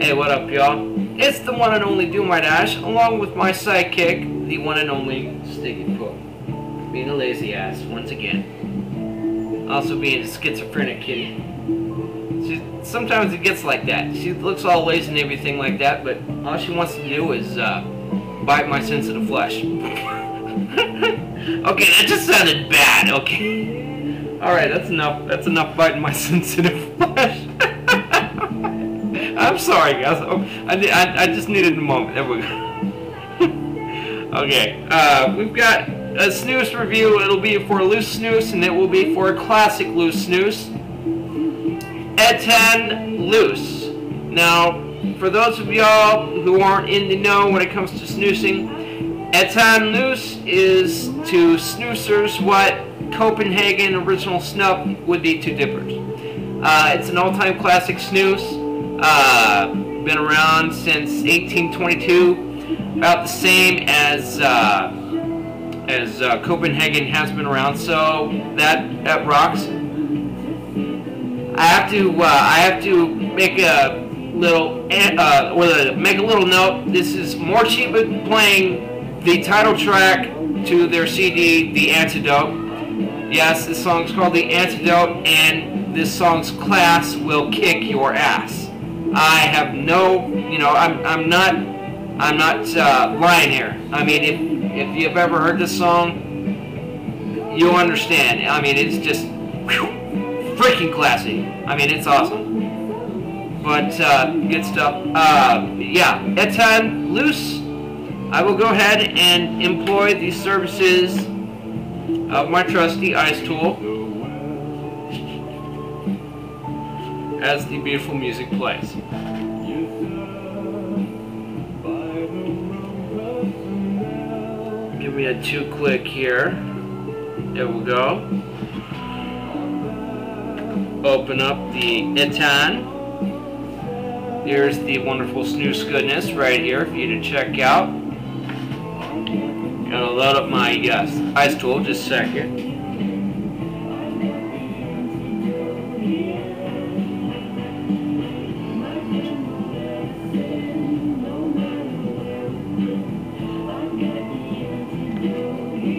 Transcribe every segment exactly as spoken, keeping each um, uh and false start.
Hey, what up, y'all? It's the one and only DoomiteAsh, along with my sidekick, the one and only Sticky Foot. Being a lazy ass, once again. Also being a schizophrenic kitty. She, sometimes it gets like that. She looks all lazy and everything like that, but all she wants to do is uh, bite my sensitive flesh. Okay, that just sounded bad, okay? Alright, that's enough. That's enough biting my sensitive flesh. I'm sorry, guys. Oh, I, I, I just needed a moment. There we go. Okay, uh, we've got a snooze review. It'll be for loose snooze, and it will be for a classic loose snooze. Ettan Lös. Now, for those of y'all who aren't in the know when it comes to snoozing, Ettan Lös is to snoozers what Copenhagen original snuff would be to dippers. Uh, it's an all-time classic snooze. Uh, been around since eighteen twenty-two, about the same as uh, as uh, Copenhagen has been around. So that that rocks. I have to uh, I have to make a little uh, or make a little note. This is Morcheeba playing the title track to their C D, The Antidote. Yes, this song's called The Antidote, and this song's class will kick your ass. I have no, you know, I'm, I'm not, I'm not uh, lying here. I mean, if, if you've ever heard this song, you'll understand. I mean, it's just whew, freaking classy. I mean, it's awesome. But, uh, good stuff. Uh, yeah, Ettan Lös. I will go ahead and employ the services of my trusty ice tool as the beautiful music plays. Give me a two click here. There we go. Open up the Ettan. Here's the wonderful snooze goodness right here for you to check out. Gonna load up my yes, ice tool, just a second.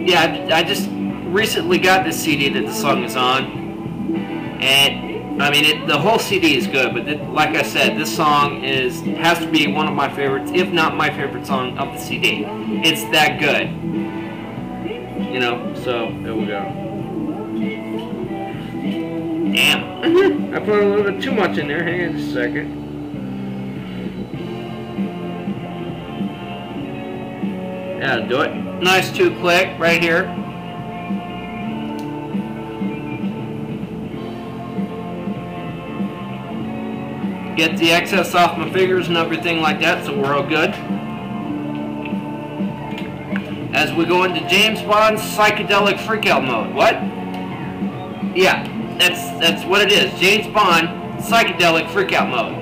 Yeah, I, I just recently got this C D that the song is on, and I mean it, the whole C D is good, but it, like I said, this song is has to be one of my favorites, if not my favorite song of the C D. It's that good, you know. So there we go. Damn, I put a little bit too much in there. Hang on just a second. That'll do it. Nice two click right here. Get the excess off my fingers and everything like that, so we're all good. As we go into James Bond's psychedelic freakout mode. What? Yeah, that's that's what it is. James Bond psychedelic freakout mode.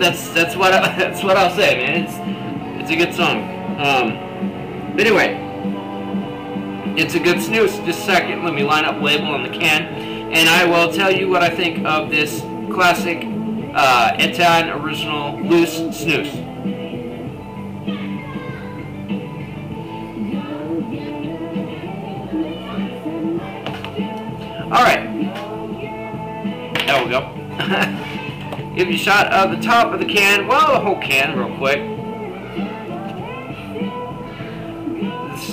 That's that's what I, that's what I'll say, man. It's it's a good song. Um, But anyway, it's a good snooze. Just a second, let me line up label on the can, and I will tell you what I think of this classic uh, Ettan original loose snooze. Alright, there we go. Give you a shot of the top of the can, well, the whole can real quick.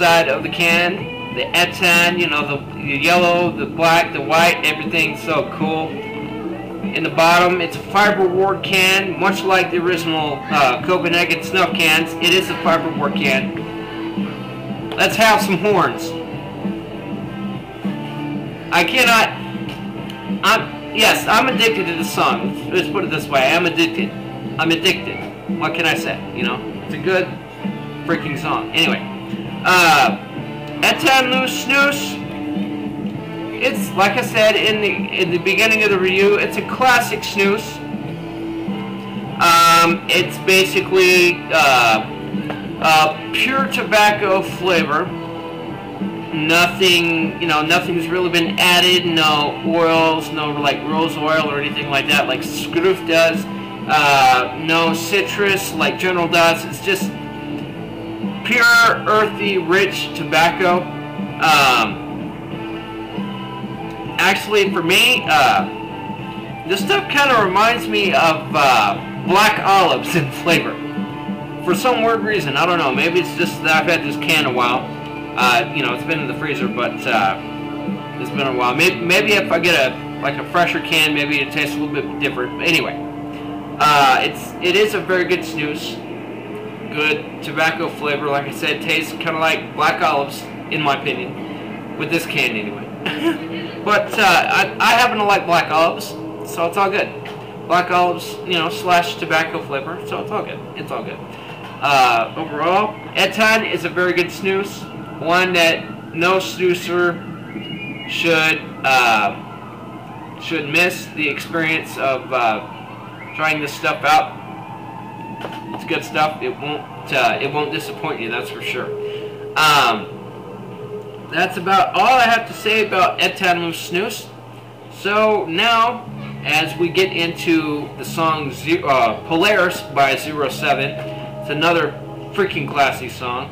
Side of the can, the Ettan, you know, the, the yellow, the black, the white, everything's so cool. In the bottom, it's a fiberboard can, much like the original uh, Copenhagen snuff cans. It is a fiberboard can. Let's have some horns. I cannot. I'm yes, I'm addicted to this song. Let's put it this way: I'm addicted. I'm addicted. What can I say? You know, it's a good freaking song. Anyway. Uh, Ettan Lös snooze. It's like I said in the in the beginning of the review. It's a classic snooze. Um, it's basically uh, uh, pure tobacco flavor. Nothing, you know, nothing's really been added. No oils, no like rose oil or anything like that, like Skruf does. uh, no citrus like General does. It's just pure, earthy, rich tobacco. Um, actually, for me, uh, this stuff kind of reminds me of uh, black olives in flavor. For some weird reason, I don't know. Maybe it's just that I've had this can a while. Uh, you know, it's been in the freezer, but uh, it's been a while. Maybe, maybe if I get a like a fresher can, maybe it tastes a little bit different. But anyway, uh, it's it is a very good snus. Good tobacco flavor, like I said, tastes kind of like black olives, in my opinion, with this can anyway. But uh, I, I happen to like black olives, so it's all good. Black olives, you know, slash tobacco flavor, so it's all good. It's all good. Uh, overall, Ettan is a very good snus. One that no snoozer should uh, should miss the experience of uh, trying this stuff out. It's good stuff. It won't uh, it won't disappoint you. That's for sure. Um, that's about all I have to say about Ettan Lös Snus. So now, as we get into the song Ze uh, Polaris by Zero Seven, it's another freaking classy song.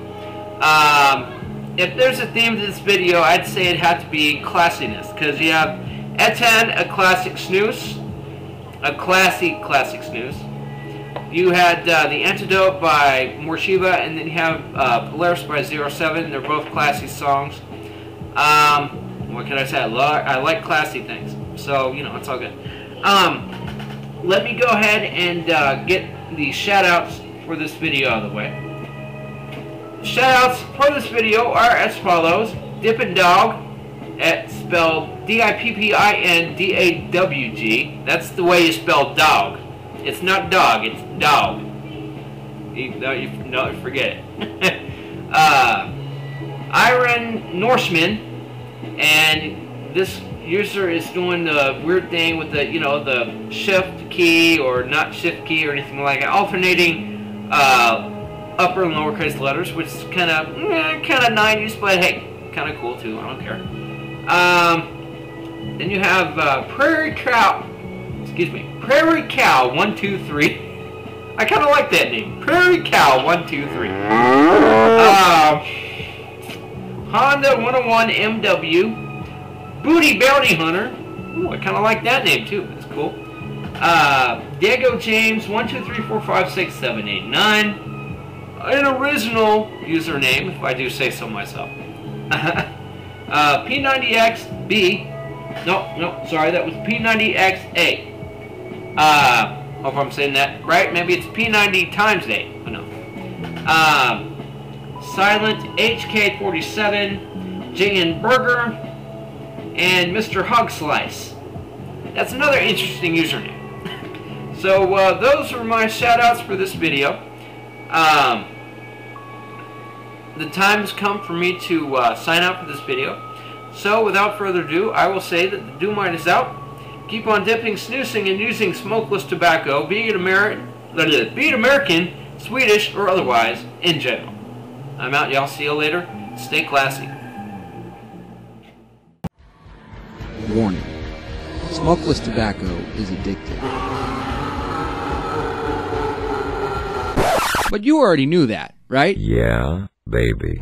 Um, If there's a theme to this video, I'd say it'd have to be classiness, because you have Ettan, a classic snooze, a classy classic snooze. You had uh, The Antidote by Morcheeba, and then you have uh, Polaris by Zero Seven. They're both classy songs. Um, what can I say? I, I like classy things, so, you know, it's all good. Um, let me go ahead and uh, get the shout-outs for this video out of the way. Shoutouts for this video are as follows: Dippin' Dog, at spelled D I P P I N D A W G. That's the way you spell dog. It's not dog. It's dog. You, no, you no, forget it. uh, Iron Norseman, and this user is doing the weird thing with the you know the shift key or not shift key or anything like that, alternating. Uh, upper and lowercase letters, which is kind of eh, kind of nineties, but hey, kind of cool too. I don't care. Um, then you have uh, Prairie Cow. Excuse me, Prairie Cow One Two Three. I kind of like that name, Prairie Cow One Two Three. Uh, Honda one oh one M W, Booty Bounty Hunter. Ooh, I kind of like that name too. It's cool. Uh, Diego James One Two Three Four Five Six Seven Eight Nine. An original username, if I do say so myself. uh, P ninety X B. No, no, sorry, that was P ninety X A. Uh, hope I'm saying that right. Maybe it's P ninety times eight. Oh, no. Uh, Silent H K forty-seven, JNBurger, and Mister Hugslice. That's another interesting username. So uh, those are my shoutouts for this video. Um, the time has come for me to uh, sign out for this video. So without further ado, I will say that the Doomite is out. Keep on dipping, snoozing, and using smokeless tobacco, be it, Ameri be it American, Swedish, or otherwise, in general. I'm out, y'all. See you later. Stay classy. Warning. Smokeless tobacco is addictive. But you already knew that, right? Yeah, baby.